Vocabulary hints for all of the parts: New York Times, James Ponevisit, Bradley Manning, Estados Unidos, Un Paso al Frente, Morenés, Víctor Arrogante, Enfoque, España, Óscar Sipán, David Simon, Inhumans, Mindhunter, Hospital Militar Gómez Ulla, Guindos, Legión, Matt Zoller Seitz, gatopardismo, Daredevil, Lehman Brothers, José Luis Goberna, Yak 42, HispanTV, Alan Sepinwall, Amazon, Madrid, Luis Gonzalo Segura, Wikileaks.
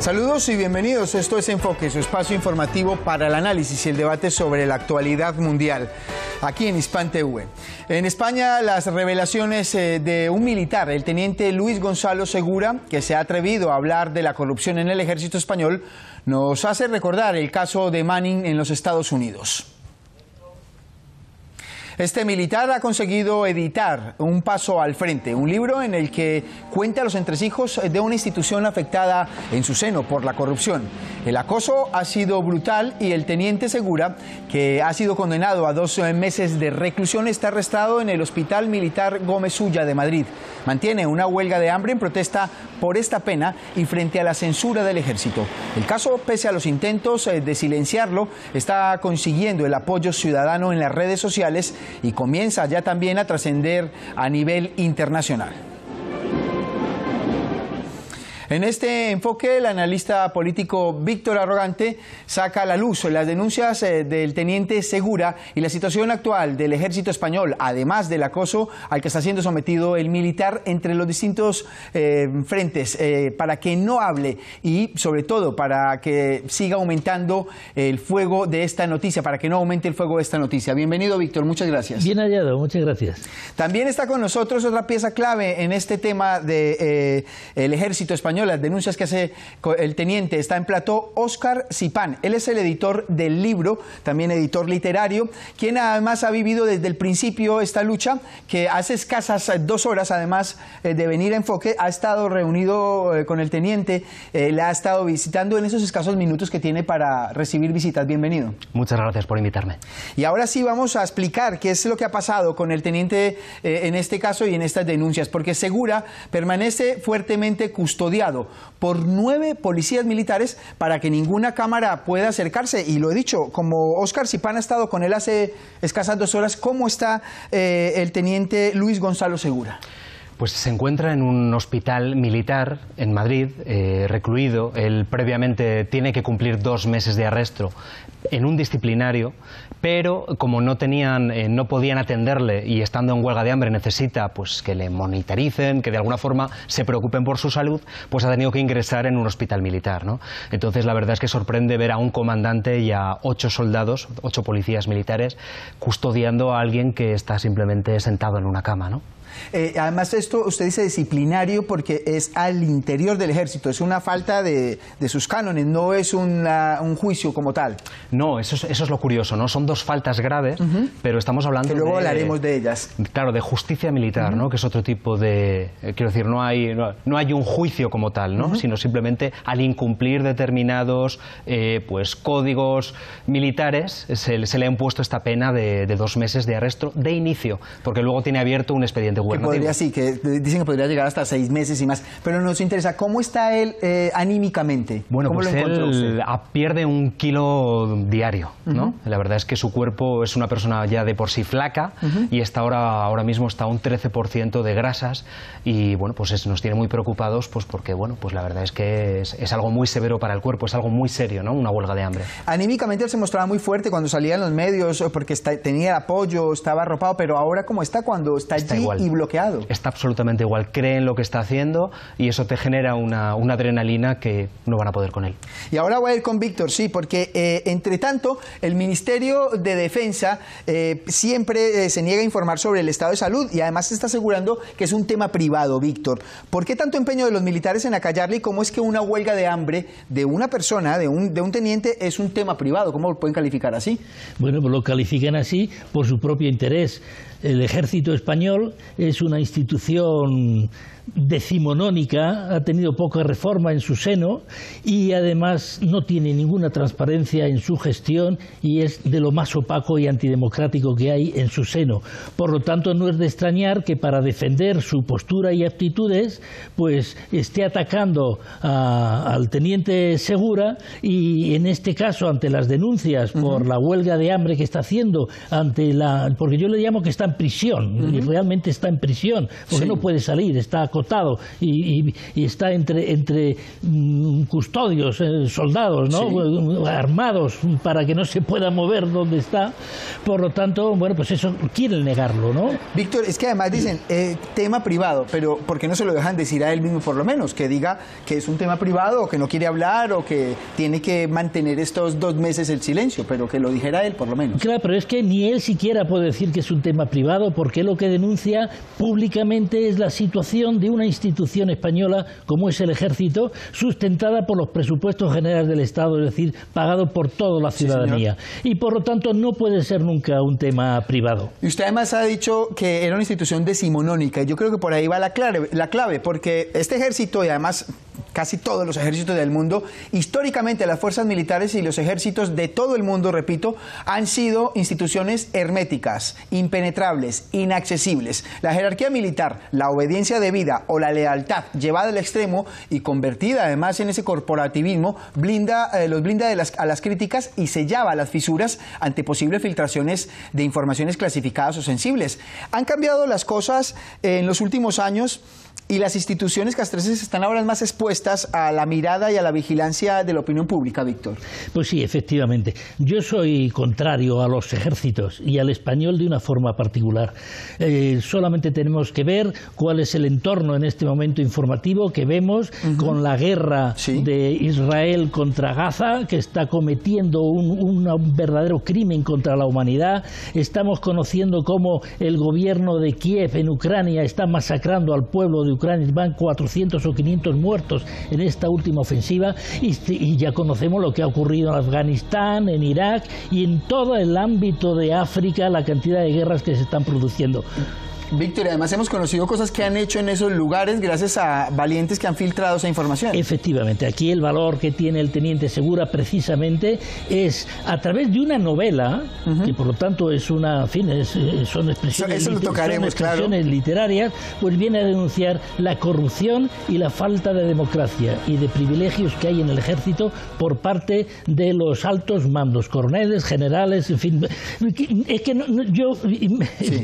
Saludos y bienvenidos. Esto es Enfoque, su espacio informativo para el análisis y el debate sobre la actualidad mundial, aquí en HispanTV. En España, las revelaciones de un militar, el teniente Luis Gonzalo Segura, que se ha atrevido a hablar de la corrupción en el ejército español, nos hace recordar el caso de Manning en los Estados Unidos. Este militar ha conseguido editar Un Paso al Frente, un libro en el que cuenta los entresijos de una institución afectada en su seno por la corrupción. El acoso ha sido brutal y el teniente Segura, que ha sido condenado a 2 meses de reclusión, está arrestado en el Hospital Militar Gómez Ulla de Madrid. Mantiene una huelga de hambre en protesta por esta pena y frente a la censura del ejército. El caso, pese a los intentos de silenciarlo, está consiguiendo el apoyo ciudadano en las redes sociales y comienza ya también a trascender a nivel internacional. En este enfoque, el analista político Víctor Arrogante saca a la luz las denuncias del teniente Segura y la situación actual del ejército español, además del acoso al que está siendo sometido el militar entre los distintos frentes, para que no hable y, sobre todo, para que siga aumentando el fuego de esta noticia, para que no aumente el fuego de esta noticia. Bienvenido, Víctor, muchas gracias. Bien hallado, muchas gracias. También está con nosotros otra pieza clave en este tema del ejército español, las denuncias que hace el teniente. Está en plató Óscar Sipán. Él es el editor del libro, también editor literario, quien además ha vivido desde el principio esta lucha, que hace escasas 2 horas, además de venir a Enfoque, ha estado reunido con el teniente, le ha estado visitando en esos escasos minutos que tiene para recibir visitas. Bienvenido. Muchas gracias por invitarme. Y ahora sí vamos a explicar qué es lo que ha pasado con el teniente en este caso y en estas denuncias, porque Segura permanece fuertemente custodiado por 9 policías militares para que ninguna cámara pueda acercarse. Y lo he dicho, como Óscar Sipán ha estado con él hace escasas 2 horas, ¿cómo está el teniente Luis Gonzalo Segura? Pues se encuentra en un hospital militar en Madrid, recluido. Él previamente tiene que cumplir 2 meses de arresto en un disciplinario, pero como no podían atenderle y estando en huelga de hambre necesita pues que le monitoricen, que de alguna forma se preocupen por su salud, pues ha tenido que ingresar en un hospital militar, ¿no? Entonces la verdad es que sorprende ver a un comandante y a 8 soldados, 8 policías militares, custodiando a alguien que está simplemente sentado en una cama, ¿no? Además, esto usted dice disciplinario porque es al interior del ejército, es una falta de sus cánones, no es un juicio como tal. No, eso es lo curioso, ¿no? Son 2 faltas graves, pero estamos hablando de... Que luego hablaremos de ellas. Claro, de justicia militar, ¿no? Que es otro tipo de... quiero decir, no hay un juicio como tal, ¿no? Sino simplemente al incumplir determinados pues, códigos militares se le ha impuesto esta pena de 2 meses de arresto de inicio, porque luego tiene abierto un expediente. Que podría, sí, que dicen que podría llegar hasta 6 meses y más, pero nos interesa cómo está él anímicamente. Bueno, pues él pierde 1 kilo diario, ¿no? La verdad es que su cuerpo es una persona ya de por sí flaca y está ahora mismo está un 13% de grasas y bueno, pues nos tiene muy preocupados, pues porque bueno, pues la verdad es que es algo muy severo para el cuerpo, es algo muy serio, ¿no? Una huelga de hambre. Anímicamente él se mostraba muy fuerte cuando salía en los medios porque tenía apoyo, estaba arropado, pero ahora como está cuando está allí igual. Y bloqueado. Está absolutamente igual, cree en lo que está haciendo y eso te genera una adrenalina que no van a poder con él. Y ahora voy a ir con Víctor, sí, porque entre tanto el Ministerio de Defensa siempre se niega a informar sobre el estado de salud y además se está asegurando que es un tema privado, Víctor. ¿Por qué tanto empeño de los militares en acallarle y cómo es que una huelga de hambre de una persona, de un teniente, es un tema privado? ¿Cómo lo pueden calificar así? Bueno, pues lo califican así por su propio interés. El ejército español es una institución decimonónica, ha tenido poca reforma en su seno y además no tiene ninguna transparencia en su gestión y es de lo más opaco y antidemocrático que hay en su seno. Por lo tanto, no es de extrañar que para defender su postura y actitudes, pues esté atacando al teniente Segura y en este caso ante las denuncias por la huelga de hambre que está haciendo, porque yo le llamo que está en prisión, realmente está en prisión, porque no puede salir, está acotado y está entre custodios, soldados, ¿no? Armados para que no se pueda mover donde está. Por lo tanto, bueno, pues eso quieren negarlo, ¿no? Víctor, es que además dicen tema privado, pero ¿por qué no se lo dejan decir a él mismo, por lo menos? Que diga que es un tema privado, o que no quiere hablar, o que tiene que mantener estos 2 meses el silencio, pero que lo dijera él, por lo menos. Claro, pero es que ni él siquiera puede decir que es un tema privado, porque lo que denuncia públicamente es la situación de una institución española como es el Ejército, sustentada por los presupuestos generales del Estado, es decir, pagado por toda la ciudadanía. Sí, y por lo tanto no puede ser nunca un tema privado. Y usted además ha dicho que era una institución decimonónica, y yo creo que por ahí va la clave, porque este Ejército, y además casi todos los ejércitos del mundo, históricamente las fuerzas militares y los ejércitos de todo el mundo, repito, han sido instituciones herméticas, impenetrables, inaccesibles. La jerarquía militar, la obediencia debida o la lealtad llevada al extremo y convertida además en ese corporativismo, los blinda a las críticas y sellaba las fisuras ante posibles filtraciones de informaciones clasificadas o sensibles. Han cambiado las cosas en los últimos años, y las instituciones castrenses están ahora más expuestas a la mirada y a la vigilancia de la opinión pública, Víctor. Pues sí, efectivamente. Yo soy contrario a los ejércitos y al español de una forma particular. Solamente tenemos que ver cuál es el entorno en este momento informativo que vemos con la guerra de Israel contra Gaza, que está cometiendo un verdadero crimen contra la humanidad. Estamos conociendo cómo el gobierno de Kiev en Ucrania está masacrando al pueblo de Ucrania. Van 400 o 500 muertos en esta última ofensiva, y ya conocemos lo que ha ocurrido en Afganistán, en Irak y en todo el ámbito de África, la cantidad de guerras que se están produciendo. Víctor, además hemos conocido cosas que han hecho en esos lugares gracias a valientes que han filtrado esa información. Efectivamente, aquí el valor que tiene el teniente Segura precisamente es a través de una novela, que por lo tanto es una, en fin, son expresiones, eso lo tocaremos, son expresiones literarias, pues viene a denunciar la corrupción y la falta de democracia y de privilegios que hay en el ejército por parte de los altos mandos, coroneles, generales, en fin. Es que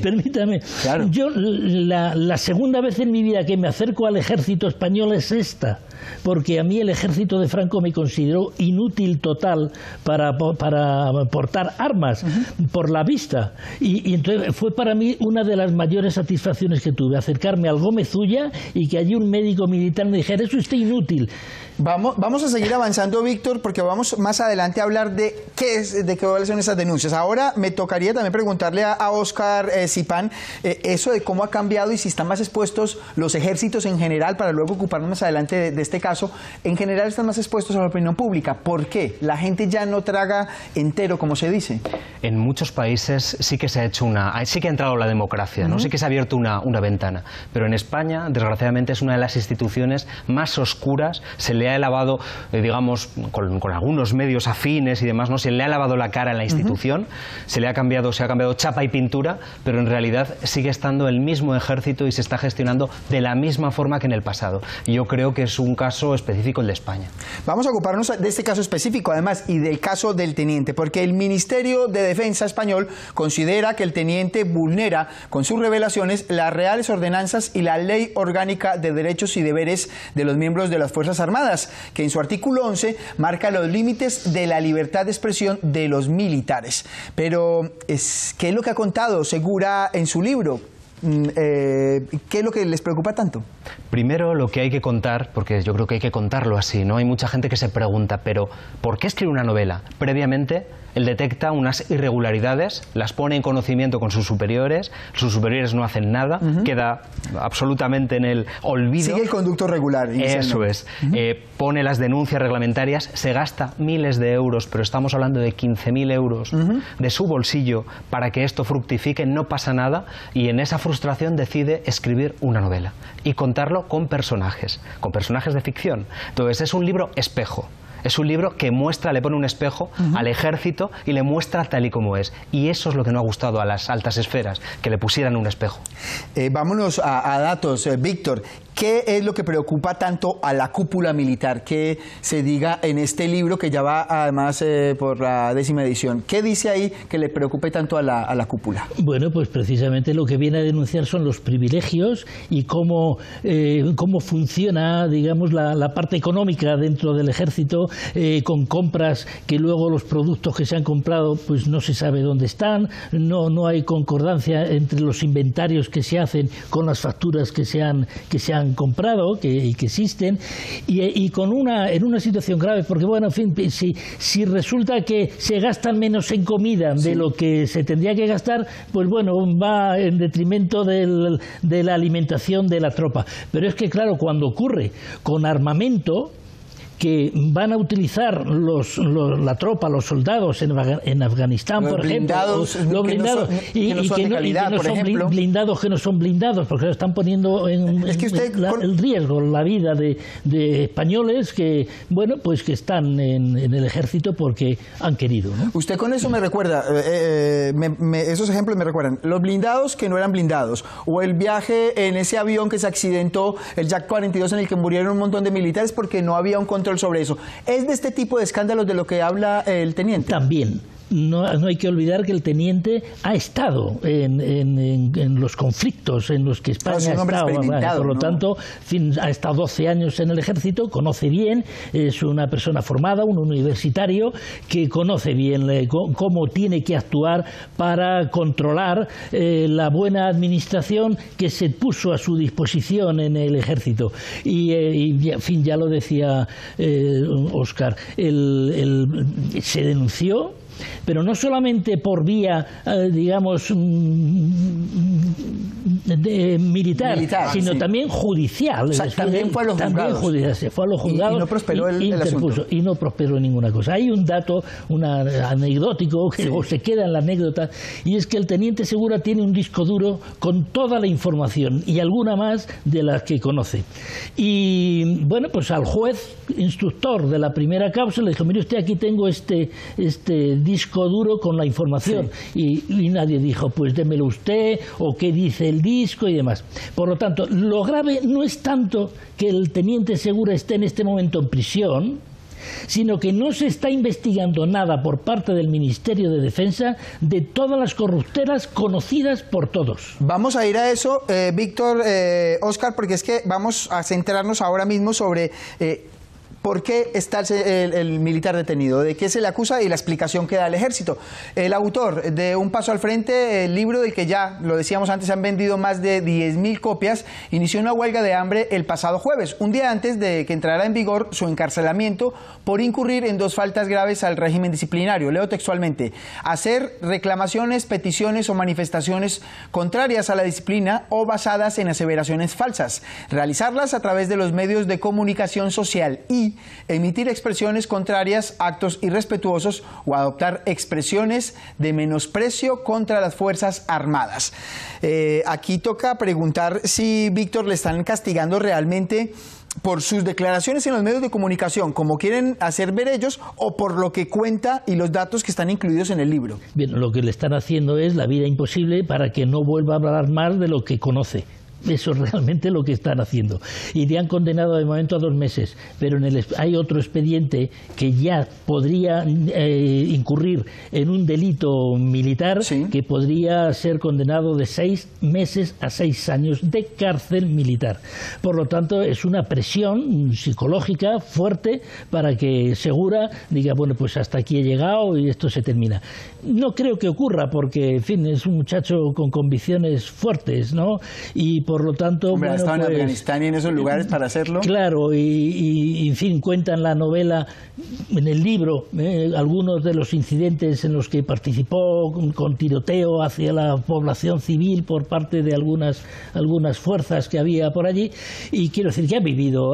permítame. Claro. Yo la segunda vez en mi vida que me acerco al ejército español es esta, porque a mí el ejército de Franco me consideró inútil total para portar armas por la vista, y entonces fue para mí una de las mayores satisfacciones que tuve, acercarme al Gómez Ulla y que allí un médico militar me dijera: eso está inútil. Vamos a seguir avanzando, Víctor, porque vamos más adelante a hablar de cuáles son esas denuncias. Ahora me tocaría también preguntarle a Óscar Sipán eso de cómo ha cambiado y si están más expuestos los ejércitos en general, para luego ocuparnos más adelante de este caso. En general están más expuestos a la opinión pública. ¿Por qué? La gente ya no traga entero, como se dice. En muchos países sí que se ha hecho sí que ha entrado la democracia, ¿no? Sí que se ha abierto una ventana. Pero en España, desgraciadamente, es una de las instituciones más oscuras. Se le ha lavado, digamos, con algunos medios afines y demás, ¿no? Se le ha lavado la cara a la institución, se ha cambiado chapa y pintura, pero en realidad sigue estando el mismo ejército y se está gestionando de la misma forma que en el pasado. Yo creo que es un caso específico el de España. Vamos a ocuparnos de este caso específico, además, y del caso del teniente, porque el Ministerio de Defensa español considera que el teniente vulnera con sus revelaciones las reales ordenanzas y la Ley Orgánica de Derechos y Deberes de los Miembros de las Fuerzas Armadas, que en su artículo 11 marca los límites de la libertad de expresión de los militares. Pero, ¿qué es lo que ha contado Segura en su libro? ¿Qué es lo que les preocupa tanto? Primero, lo que hay que contar, porque yo creo que hay que contarlo así, ¿no? Hay mucha gente que se pregunta, pero ¿por qué escribe una novela? Previamente, él detecta unas irregularidades, las pone en conocimiento con sus superiores no hacen nada, queda absolutamente en el olvido. Sigue el conducto regular. Eso es. Pone las denuncias reglamentarias, se gasta miles de euros, pero estamos hablando de 15.000 euros de su bolsillo para que esto fructifique, no pasa nada, y en esa frustración decide escribir una novela y contarlo con personajes de ficción. Entonces es un libro espejo. Es un libro que muestra, le pone un espejo al ejército y le muestra tal y como es. Y eso es lo que no ha gustado a las altas esferas, que le pusieran un espejo. Vámonos a datos, Víctor. ¿Qué es lo que preocupa tanto a la cúpula militar que se diga en este libro, que ya va además por la 10ª edición? ¿Qué dice ahí que le preocupe tanto a la cúpula? Bueno, pues precisamente lo que viene a denunciar son los privilegios y cómo funciona, digamos, la parte económica dentro del ejército, con compras que luego los productos que se han comprado pues no se sabe dónde están, no hay concordancia entre los inventarios que se hacen con las facturas que se han comprado que existen, y con en una situación grave, porque bueno, en fin, si resulta que se gastan menos en comida de lo que se tendría que gastar, pues bueno, va en detrimento de la alimentación de la tropa. Pero es que claro, cuando ocurre con armamento que van a utilizar la tropa, los soldados en Afganistán, por ejemplo, los blindados, y que no son blindados, porque están poniendo el riesgo la vida de españoles que, bueno, pues que están en el ejército porque han querido, ¿no? Usted con eso me recuerda, esos ejemplos me recuerdan, los blindados que no eran blindados, o el viaje en ese avión que se accidentó, el Yak 42, en el que murieron un montón de militares porque no había un control sobre eso. ¿Es de este tipo de escándalos de lo que habla el teniente? También. No hay que olvidar que el teniente ha estado en los conflictos en los que España ha estado, por lo tanto, ha estado 12 años en el ejército, conoce bien, es una persona formada, un universitario que conoce bien cómo tiene que actuar para controlar la buena administración que se puso a su disposición en el ejército. Y en fin, ya lo decía Óscar, se denunció, pero no solamente por vía, digamos, militar, sino también judicial. O sea, también fue a los juzgados. Se fue a los juzgados y no prosperó el asunto. Y no prosperó ninguna cosa. Hay un dato anecdótico que se queda en la anécdota, y es que el teniente Segura tiene un disco duro con toda la información y alguna más de las que conoce. Y bueno, pues al juez instructor de la primera causa le dijo: mire usted, aquí tengo este disco duro con la información, y nadie dijo pues démelo usted, o qué dice el disco y demás. Por lo tanto, lo grave no es tanto que el teniente Segura esté en este momento en prisión, sino que no se está investigando nada por parte del Ministerio de Defensa de todas las corruptelas conocidas por todos. Vamos a ir a eso, Víctor, Óscar, porque es que vamos a centrarnos ahora mismo sobre ¿por qué está el militar detenido? ¿De qué se le acusa? Y la explicación que da el ejército. El autor de Un Paso al Frente, el libro del que ya, lo decíamos antes, han vendido más de 10.000 copias, inició una huelga de hambre el pasado jueves, un día antes de que entrara en vigor su encarcelamiento por incurrir en 2 faltas graves al régimen disciplinario. Leo textualmente: hacer reclamaciones, peticiones o manifestaciones contrarias a la disciplina o basadas en aseveraciones falsas, realizarlas a través de los medios de comunicación social, y emitir expresiones contrarias, actos irrespetuosos o adoptar expresiones de menosprecio contra las Fuerzas Armadas. Aquí toca preguntar si, Víctor, le están castigando realmente por sus declaraciones en los medios de comunicación, como quieren hacer ver ellos, o por lo que cuenta y los datos que están incluidos en el libro. Bien, lo que le están haciendo es la vida imposible para que no vuelva a hablar más de lo que conoce. Eso es realmente lo que están haciendo. Y le han condenado de momento a 2 meses, pero hay otro expediente que ya podría incurrir en un delito militar, que podría ser condenado de 6 meses a 6 años de cárcel militar. Por lo tanto, es una presión psicológica fuerte para que Segura diga: bueno, pues hasta aquí he llegado y esto se termina. No creo que ocurra, porque, en fin, es un muchacho con convicciones fuertes, ¿no? Y por lo tanto, hombre, bueno, estaba en Afganistán y en esos lugares para hacerlo. Claro, y en fin, cuenta en la novela, en el libro, algunos de los incidentes en los que participó con tiroteo hacia la población civil por parte de algunas fuerzas que había por allí, y quiero decir que ha vivido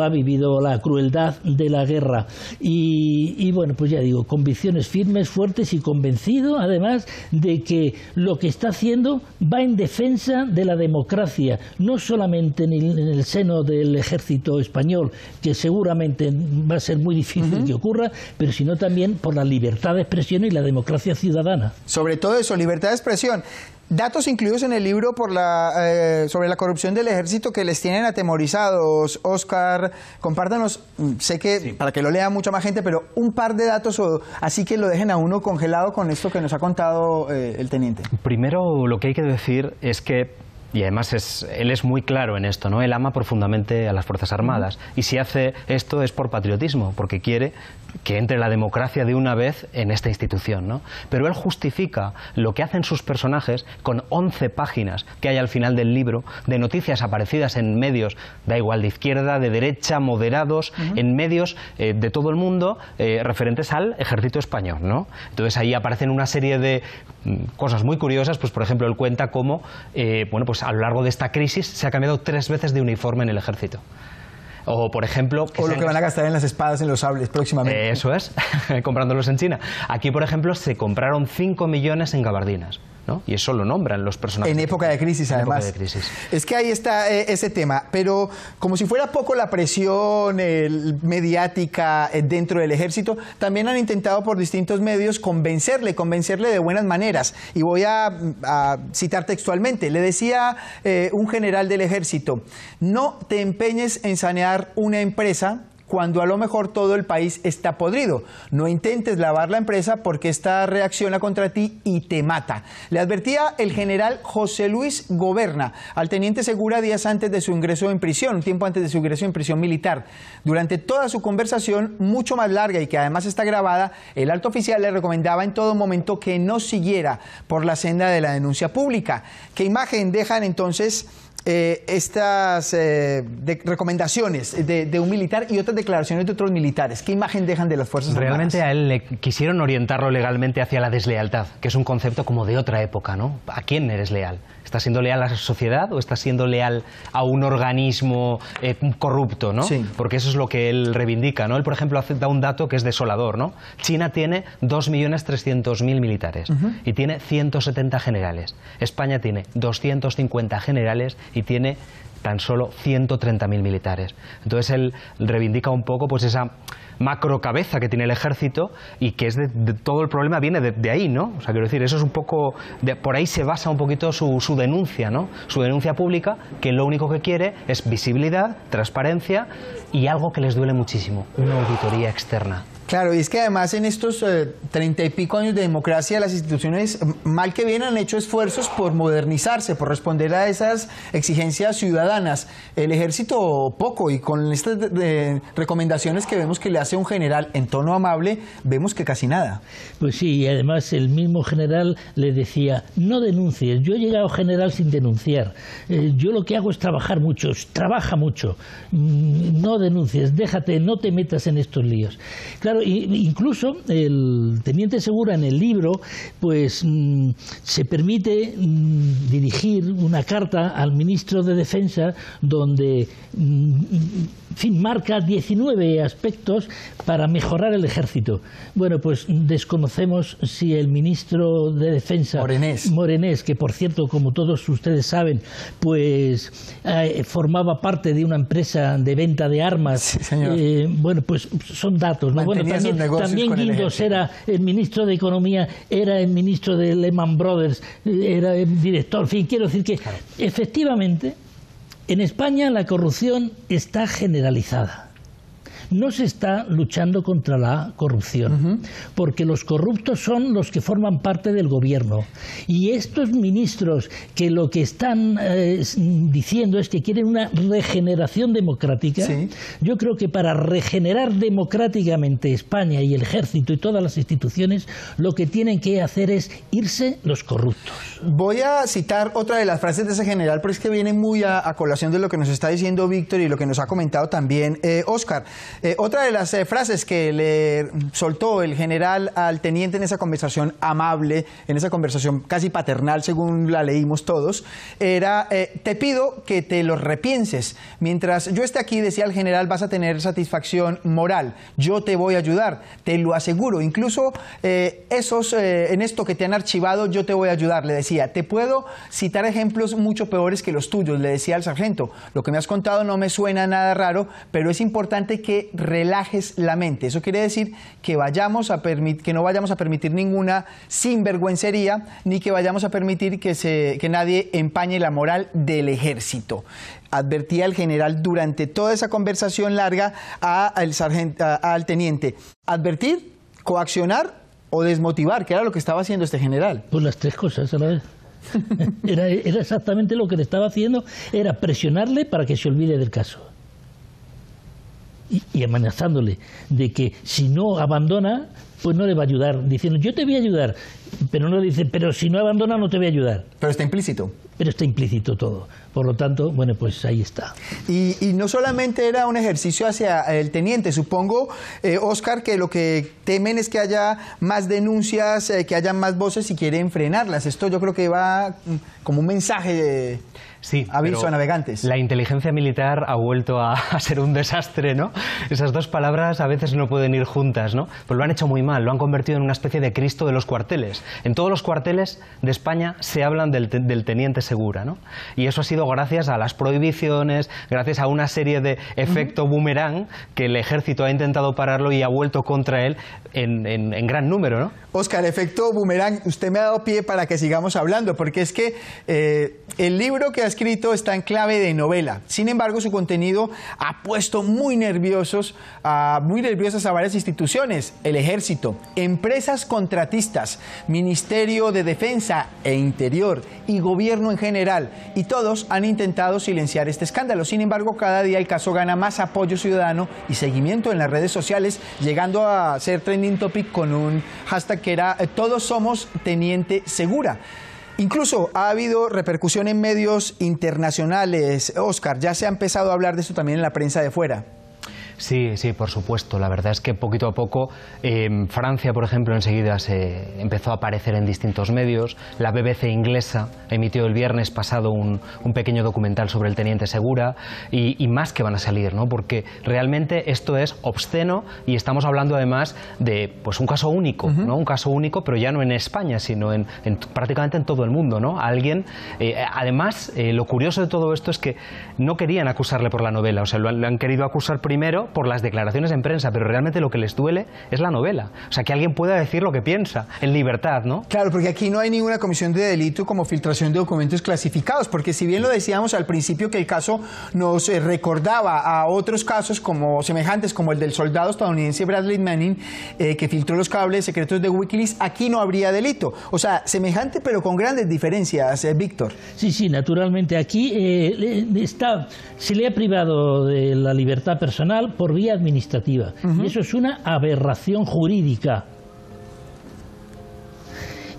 la crueldad de la guerra, y bueno, pues ya digo, convicciones firmes, fuertes, y convencido además de que lo que está haciendo va en defensa de la democracia, no no solamente en el seno del ejército español, que seguramente va a ser muy difícil que ocurra, pero sino también por la libertad de expresión y la democracia ciudadana. Sobre todo eso, libertad de expresión. Datos incluidos en el libro por la, sobre la corrupción del ejército que les tienen atemorizados. Óscar, compártanos, sé que para que lo lea mucha más gente, pero un par de datos así que lo dejen a uno congelado con esto que nos ha contado el teniente. Primero, lo que hay que decir es que, y además él es muy claro en esto, ¿no? Él ama profundamente a las Fuerzas Armadas y si hace esto es por patriotismo, porque quiere que entre la democracia de una vez en esta institución, ¿no? Pero él justifica lo que hacen sus personajes con 11 páginas que hay al final del libro de noticias aparecidas en medios, da igual de izquierda, de derecha, moderados, en medios de todo el mundo referentes al ejército español, ¿no? Entonces ahí aparecen una serie de cosas muy curiosas, pues por ejemplo él cuenta cómo, bueno, pues a lo largo de esta crisis se ha cambiado 3 veces de uniforme en el ejército. O, por ejemplo... O lo que van a gastar en las espadas, en los sables próximamente. Eso es, comprándolos en China. Aquí, por ejemplo, se compraron 5 millones en gabardinas, ¿no? Y eso lo nombran los personajes. En época de crisis, además. En época de crisis. Es que ahí está ese tema. Pero como si fuera poco la presión mediática dentro del ejército, también han intentado por distintos medios convencerle de buenas maneras. Y voy a citar textualmente. Le decía un general del ejército, no te empeñes en sanear una empresa cuando a lo mejor todo el país está podrido. No intentes lavar la empresa porque esta reacciona contra ti y te mata. Le advertía el general José Luis Goberna al teniente Segura días antes de su ingreso en prisión, un tiempo antes de su ingreso en prisión militar. Durante toda su conversación, mucho más larga y que además está grabada, el alto oficial le recomendaba en todo momento que no siguiera por la senda de la denuncia pública. ¿Qué imagen dejan entonces estas recomendaciones de un militar y otras declaraciones de otros militares? ¿Qué imagen dejan de las Fuerzas Armadas? Realmente a él le quisieron orientarlo legalmente hacia la deslealtad, que es un concepto como de otra época, ¿no? ¿A quién eres leal? ¿Estás siendo leal a la sociedad o estás siendo leal a un organismo corrupto, ¿no? Sí. Porque eso es lo que él reivindica, ¿no? Él, por ejemplo, da un dato que es desolador, ¿no? China tiene 2.300.000 militares y tiene 170 generales. España tiene 250 generales y tiene tan solo 130.000 militares. Entonces él reivindica un poco pues esa macrocabeza que tiene el ejército y que es de todo el problema viene de ahí, ¿no? O sea, quiero decir, eso es un poco... por ahí se basa un poquito su denuncia, ¿no? Su denuncia pública, que lo único que quiere es visibilidad, transparencia y algo que les duele muchísimo, una auditoría externa. Claro, y es que además en estos 30 y pico años de democracia las instituciones, mal que bien, han hecho esfuerzos por modernizarse, por responder a esas exigencias ciudadanas. El ejército poco, y con estas recomendaciones que vemos que le hace un general en tono amable, vemos que casi nada. Pues sí, y además el mismo general le decía, no denuncies, yo he llegado general sin denunciar, yo lo que hago es trabajar mucho, trabaja mucho, no denuncies, déjate, no te metas en estos líos. Claro, incluso el teniente Segura en el libro pues se permite dirigir una carta al ministro de Defensa donde en fin, marca 19 aspectos para mejorar el ejército. Bueno, pues desconocemos si el ministro de Defensa, Morenés, que por cierto, como todos ustedes saben, pues formaba parte de una empresa de venta de armas. Sí, señor. Bueno, pues son datos, ¿no? Bueno, también Guindos era el ministro de Economía, era el ministro de Lehman Brothers, era el director, en fin, quiero decir que efectivamente en España la corrupción está generalizada. No se está luchando contra la corrupción, porque los corruptos son los que forman parte del gobierno. Y estos ministros que lo que están diciendo es que quieren una regeneración democrática, yo creo que para regenerar democráticamente España y el ejército y todas las instituciones, lo que tienen que hacer es irse los corruptos. Voy a citar otra de las frases de ese general, pero es que viene muy a colación de lo que nos está diciendo Víctor y lo que nos ha comentado también Óscar. Otra de las frases que le soltó el general al teniente en esa conversación amable, en esa conversación casi paternal, según la leímos todos, era, te pido que te lo repienses. Mientras yo esté aquí, decía el general, vas a tener satisfacción moral. Yo te voy a ayudar, te lo aseguro. Incluso en esto que te han archivado, yo te voy a ayudar, le decía. Te puedo citar ejemplos mucho peores que los tuyos, le decía al sargento. Lo que me has contado no me suena nada raro, pero es importante que relajes la mente. Eso quiere decir que, no vayamos a permitir ninguna sinvergüencería, ni que vayamos a permitir que nadie empañe la moral del ejército. Advertía el general durante toda esa conversación larga al teniente. Advertir, coaccionar o desmotivar, que era lo que estaba haciendo este general. Pues las tres cosas a la vez. Era exactamente lo que le estaba haciendo, era presionarle para que se olvide del caso. Y amenazándole de que si no abandona, pues no le va a ayudar. Diciendo, yo te voy a ayudar, pero no le dice, pero si no abandona no te voy a ayudar. Pero está implícito. Pero está implícito todo. Por lo tanto, bueno, pues ahí está. Y no solamente era un ejercicio hacia el teniente. Supongo, Óscar, que lo que temen es que haya más denuncias, que haya más voces y quieren frenarlas. Esto yo creo que va como un mensaje de... Sí, aviso a navegantes. La inteligencia militar ha vuelto a ser un desastre, ¿no? Esas dos palabras a veces no pueden ir juntas, ¿no? Pues lo han hecho muy mal, lo han convertido en una especie de Cristo de los cuarteles. En todos los cuarteles de España se hablan del teniente Segura, ¿no? Y eso ha sido gracias a las prohibiciones, gracias a una serie de efecto boomerang que el ejército ha intentado pararlo y ha vuelto contra él en gran número, ¿no? Óscar, efecto boomerang, usted me ha dado pie para que sigamos hablando, porque es que el libro que escrito está en clave de novela. Sin embargo, su contenido ha puesto muy nerviosas a varias instituciones: el ejército, empresas contratistas, Ministerio de Defensa e Interior y gobierno en general, y todos han intentado silenciar este escándalo. Sin embargo, cada día el caso gana más apoyo ciudadano y seguimiento en las redes sociales, llegando a ser trending topic con un hashtag que era todos somos Teniente Segura. Incluso ha habido repercusión en medios internacionales. Óscar, ya se ha empezado a hablar de esto también en la prensa de fuera. Sí, sí, por supuesto. La verdad es que poquito a poco Francia, por ejemplo, enseguida se empezó a aparecer en distintos medios. La BBC inglesa emitió el viernes pasado un pequeño documental sobre el teniente Segura y más que van a salir, ¿no? Porque realmente esto es obsceno y estamos hablando además de pues un caso único, ¿no? Un caso único, pero ya no en España, sino en prácticamente en todo el mundo, ¿no? Alguien. Además, lo curioso de todo esto es que no querían acusarle por la novela, o sea, lo han querido acusar primero por las declaraciones en prensa, pero realmente lo que les duele es la novela. O sea, que alguien pueda decir lo que piensa, en libertad, ¿no? Claro, porque aquí no hay ninguna comisión de delito como filtración de documentos clasificados, porque si bien lo decíamos al principio que el caso nos recordaba a otros casos como semejantes, como el del soldado estadounidense Bradley Manning, que filtró los cables secretos de Wikileaks, aquí no habría delito. O sea, semejante pero con grandes diferencias, Víctor. Sí, sí, naturalmente. Aquí se le ha privado de la libertad personal por vía administrativa. Y eso es una aberración jurídica.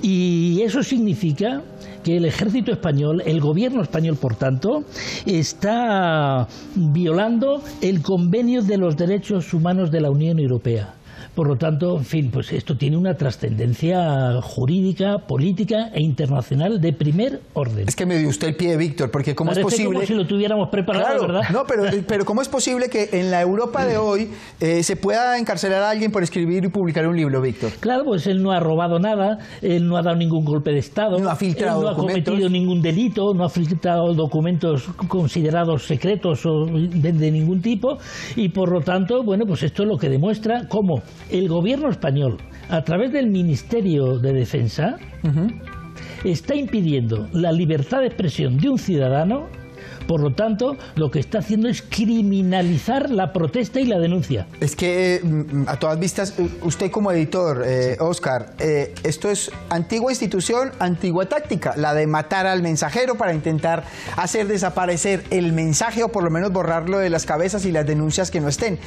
Y eso significa que el ejército español, el gobierno español, por tanto, está violando el Convenio de los Derechos Humanos de la Unión Europea. Por lo tanto, en fin, pues esto tiene una trascendencia jurídica, política e internacional de primer orden. Es que me dio usted el pie, Víctor, porque ¿cómo es posible? Como si lo tuviéramos preparado, claro, ¿verdad? No, pero ¿cómo es posible que en la Europa de hoy se pueda encarcelar a alguien por escribir y publicar un libro, Víctor? Claro, pues él no ha robado nada, él no ha dado ningún golpe de Estado, no ha filtrado documentos, cometido ningún delito, no ha filtrado documentos considerados secretos o de ningún tipo, y por lo tanto, bueno, pues esto es lo que demuestra cómo el gobierno español, a través del Ministerio de Defensa, está impidiendo la libertad de expresión de un ciudadano. Por lo tanto, lo que está haciendo es criminalizar la protesta y la denuncia. Es que, a todas vistas, usted como editor, Óscar, esto es antigua institución, antigua táctica, la de matar al mensajero para intentar hacer desaparecer el mensaje o por lo menos borrarlo de las cabezas y las denuncias que no estén,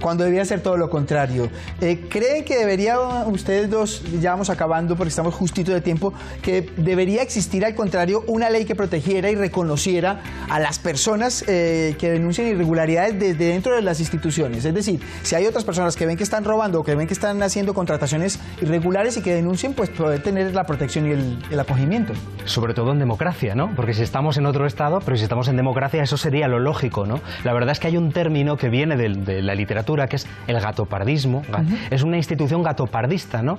cuando debería ser todo lo contrario. ¿Cree que debería, ustedes dos, ya vamos acabando porque estamos justito de tiempo, que debería existir al contrario una ley que protegiera y reconociera a la las personas que denuncian irregularidades desde dentro de las instituciones. Es decir, si hay otras personas que ven que están robando o que ven que están haciendo contrataciones irregulares y que denuncien, pues poder tener la protección y el acogimiento. Sobre todo en democracia, ¿no? Porque si estamos en otro estado, pero si estamos en democracia, eso sería lo lógico, ¿no? La verdad es que hay un término que viene de la literatura, que es el gatopardismo. Uh-huh. Es una institución gatopardista, ¿no?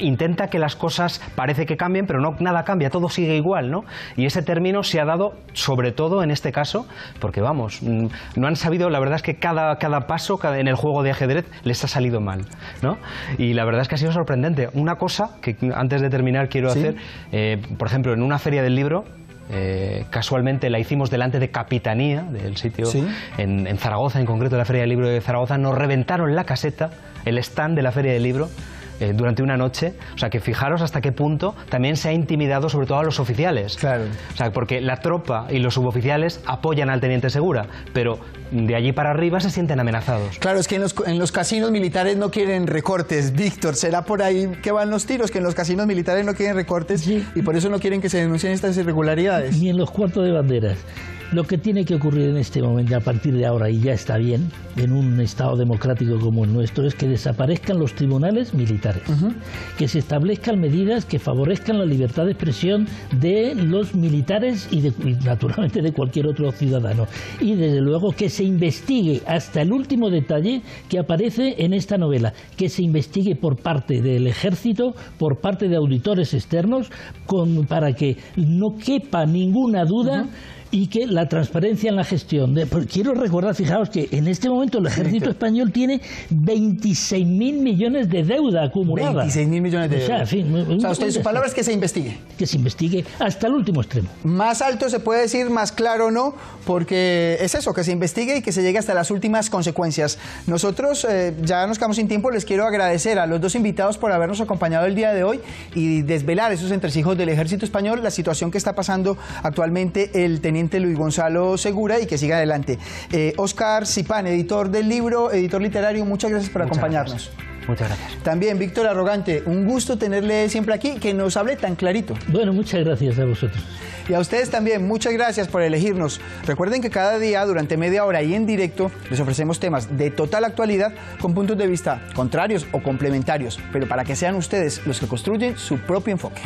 Intenta que las cosas parece que cambien, pero no, nada cambia, todo sigue igual, ¿no? Y ese término se ha dado, sobre todo en este caso, porque vamos, no han sabido, la verdad es que cada paso en el juego de ajedrez les ha salido mal, ¿no? Y la verdad es que ha sido sorprendente. Una cosa que antes de terminar quiero hacer, por ejemplo, en una feria del libro, casualmente la hicimos delante de Capitanía, del sitio, en Zaragoza, en concreto la Feria del Libro de Zaragoza. Nos reventaron la caseta, el stand de la Feria del Libro, durante una noche. O sea, que fijaros hasta qué punto también se ha intimidado, sobre todo a los oficiales. Claro. O sea, porque la tropa y los suboficiales apoyan al teniente Segura, pero de allí para arriba se sienten amenazados. Claro, es que en los casinos militares no quieren recortes, Víctor. ¿Será por ahí que van los tiros? Que en los casinos militares no quieren recortes, sí, y por eso no quieren que se denuncien estas irregularidades. Ni en los cuartos de banderas. Lo que tiene que ocurrir en este momento, a partir de ahora, y ya está bien, en un Estado democrático como el nuestro, es que desaparezcan los tribunales militares, uh-huh, que se establezcan medidas que favorezcan la libertad de expresión de los militares y naturalmente de cualquier otro ciudadano. Y desde luego que se investigue hasta el último detalle que aparece en esta novela, que se investigue por parte del ejército, por parte de auditores externos, para que no quepa ninguna duda, uh-huh, y que la transparencia en la gestión... Quiero recordar, fijaos, que en este momento el ejército español tiene 26.000 millones de deuda acumulada. 26.000 millones de deuda. O sea, en fin, su palabra es que se investigue. Que se investigue hasta el último extremo. Más alto se puede decir, más claro no, porque es eso, que se investigue y que se llegue hasta las últimas consecuencias. Nosotros ya nos quedamos sin tiempo. Les quiero agradecer a los dos invitados por habernos acompañado el día de hoy y desvelar esos entresijos del ejército español, la situación que está pasando actualmente el teniente Luis Gonzalo Segura, y que siga adelante. Óscar Sipán, editor del libro, editor literario, muchas gracias por acompañarnos. Muchas gracias. También Víctor Arrogante, un gusto tenerle siempre aquí, que nos hable tan clarito. Bueno, muchas gracias a vosotros. Y a ustedes también, muchas gracias por elegirnos. Recuerden que cada día, durante media hora y en directo, les ofrecemos temas de total actualidad con puntos de vista contrarios o complementarios, pero para que sean ustedes los que construyen su propio enfoque.